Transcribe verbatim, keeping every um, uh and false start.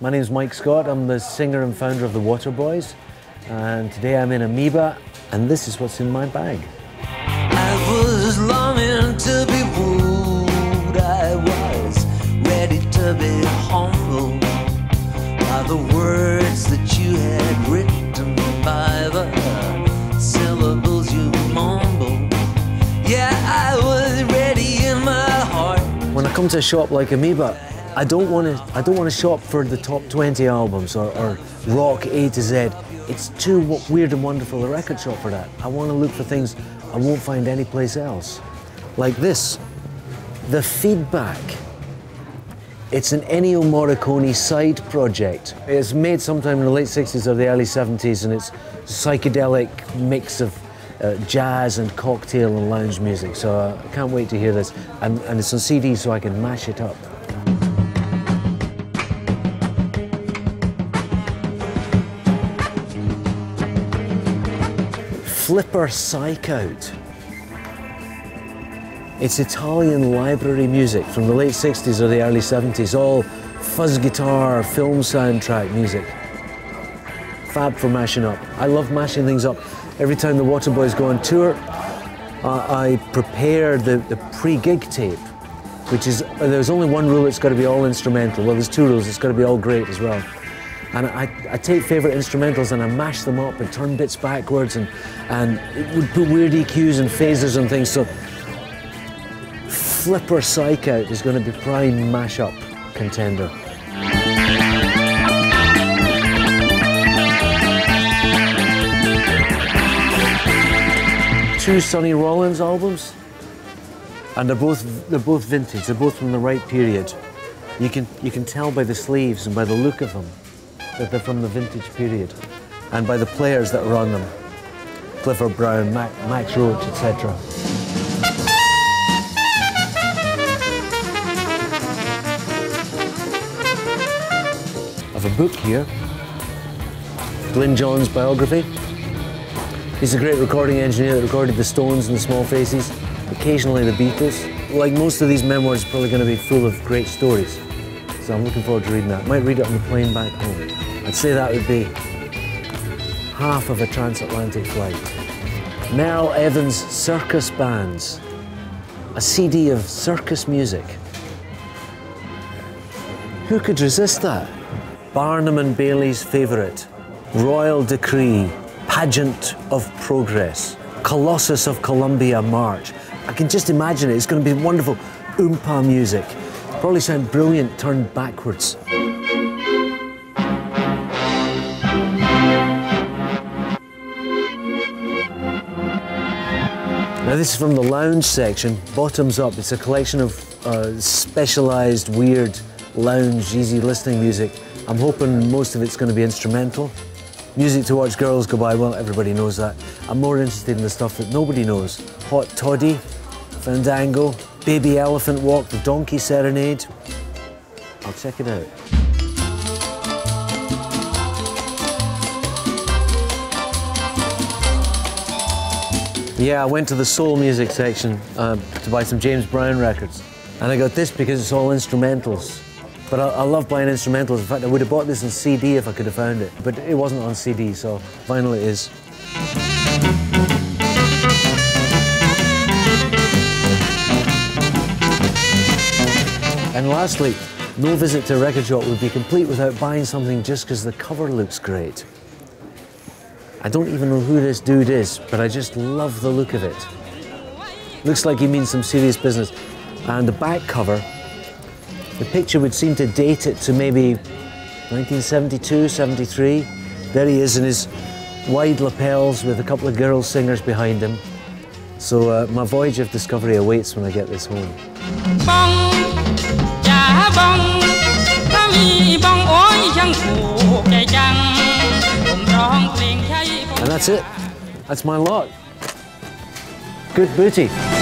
My name's Mike Scott. I'm the singer and founder of The Waterboys, and today I'm in Amoeba, and this is what's in my bag. I was longing to be wooed, I was ready to be humbled by the words that you had written, by the syllables you mumbled. Yeah, I was ready in my heart. When I come to a shop like Amoeba, I don't want to. I don't want to shop for the top twenty albums or, or rock A to Z. It's too weird and wonderful a record shop for that. I want to look for things I won't find anyplace else, like this, The Feedback. It's an Ennio Morricone side project. It's made sometime in the late sixties or the early seventies, and it's a psychedelic mix of uh, jazz and cocktail and lounge music. So uh, I can't wait to hear this, and, and it's on C D, so I can mash it up. Flipper Psychout. It's Italian library music from the late sixties or the early seventies, all fuzz guitar, film soundtrack music. Fab for mashing up. I love mashing things up. Every time the Waterboys go on tour, uh, I prepare the, the pre-gig tape, which is, there's only one rule, it's got to be all instrumental. Well, there's two rules, it's got to be all great as well. And I, I take favourite instrumentals and I mash them up and turn bits backwards and, and it would put weird E Qs and phasers and things, so Flipper Psychout is going to be prime mash-up contender. Two Sonny Rollins albums, and they're both, they're both vintage, they're both from the right period. You can, you can tell by the sleeves and by the look of them that they're from the vintage period, and by the players that were on them. Clifford Brown, Mac, Max Roach, et cetera. I have a book here, Glyn Johns' biography. He's a great recording engineer that recorded the Stones and the Small Faces, occasionally the Beatles. Like most of these memoirs, are probably going to be full of great stories. So I'm looking forward to reading that. Might read it on the plane back home. I'd say that would be half of a transatlantic flight. Merle Evans Circus Bands. A C D of circus music. Who could resist that? Barnum and Bailey's favourite. Royal Decree. Pageant of Progress. Colossus of Columbia March. I can just imagine it. It's going to be wonderful oompa music. Probably sound brilliant turned backwards. Now this is from the lounge section, bottoms up. It's a collection of uh, specialised, weird, lounge, easy listening music. I'm hoping most of it's going to be instrumental. Music to watch girls go by, well, everybody knows that. I'm more interested in the stuff that nobody knows. Hot Toddy, Fandango, Baby Elephant Walk, the Donkey Serenade. I'll check it out. Yeah, I went to the soul music section uh, to buy some James Brown records. And I got this because it's all instrumentals. But I, I love buying instrumentals. In fact, I would have bought this on C D if I could have found it. But it wasn't on C D, so vinyl it is. And lastly, no visit to a record shop would be complete without buying something just because the cover looks great. I don't even know who this dude is, but I just love the look of it. Looks like he means some serious business. And the back cover, the picture would seem to date it to maybe nineteen seventy-two, seventy-three. There he is in his wide lapels with a couple of girl singers behind him. So uh, my voyage of discovery awaits when I get this home. Bang. And that's it. That's my lot. Good booty.